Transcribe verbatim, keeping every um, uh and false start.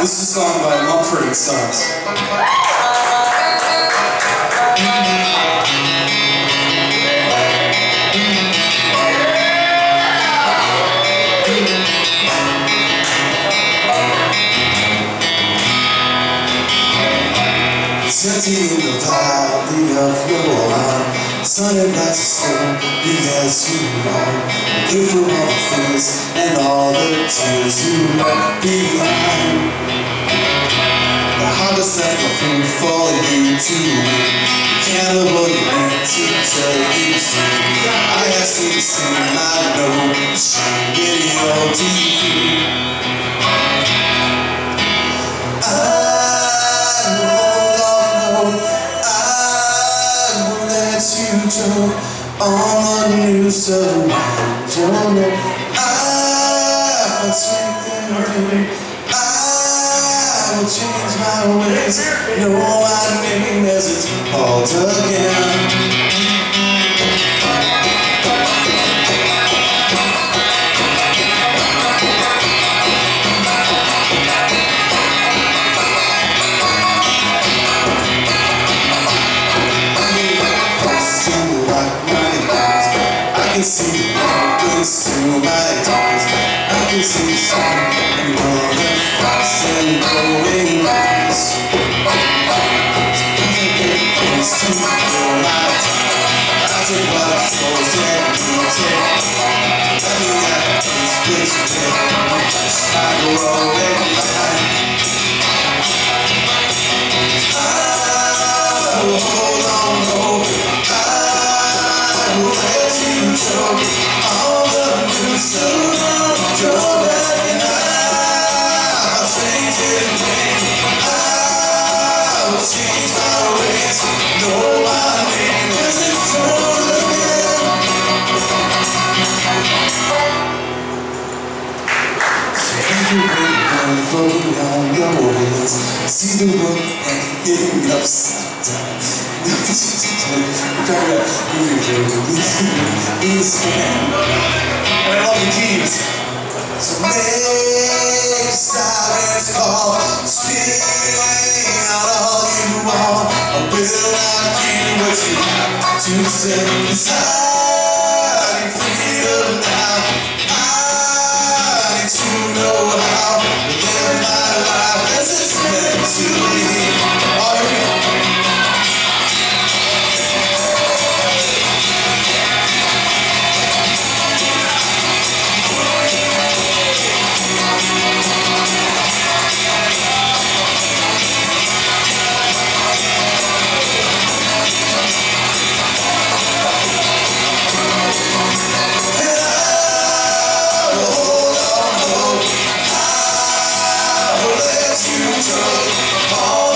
This is a song by Mumford and Sons. Setting the valley of your mind, sunning back to storm, because you are good for all the things and all the tears you left behind. The harvest left my food for you to eat, the cannibal you left to take you soon. I asked you to sing, I know, shine in your defeat. All the news of the world, I will take the rain, I will change my ways. No, I mean as it's all again. I can see the darkness through my eyes. I can see the sun and all the frost and blowing lights. There's nothing good things to blow my time. I take what I chose and you take. Nothing I can do is take. I go all in line. I will hold on, hold on. I will let all the news so long, your back and I will change it again. I will change my ways. No, my name isn't told again. So thank you again for floating on your words. See the world and getting upside down. I'm trying to move you, and I love the keys. So make silence call, sing out all you are. I will not hear what you have to say. I need freedom now. I need to know how to live my life as it's meant to be. Are you? Oh!